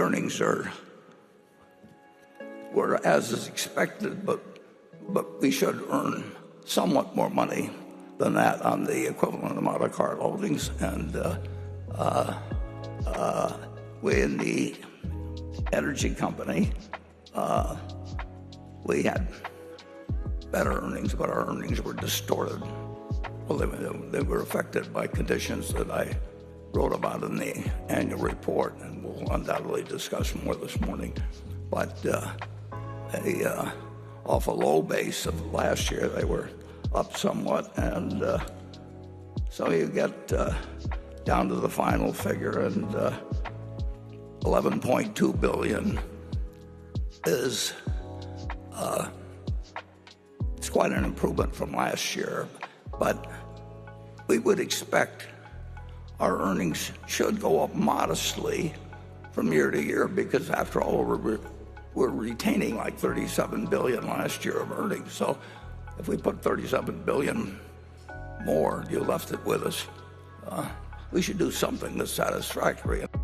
earnings were as is expected, but we should earn somewhat more money than that on the equivalent amount of car holdings. And we in the energy company, we had better earnings, but our earnings were distorted. Well, they were affected by conditions that I wrote about in the annual report, and we'll undoubtedly discuss more this morning. But off a low base of last year, they were up somewhat, and so you get down to the final figure, and $11.2 billion is it's quite an improvement from last year, but we would expect our earnings should go up modestly from year to year, because after all, we're retaining like $37 billion last year of earnings. So if we put $37 billion more, you left it with us, we should do something that's satisfactory.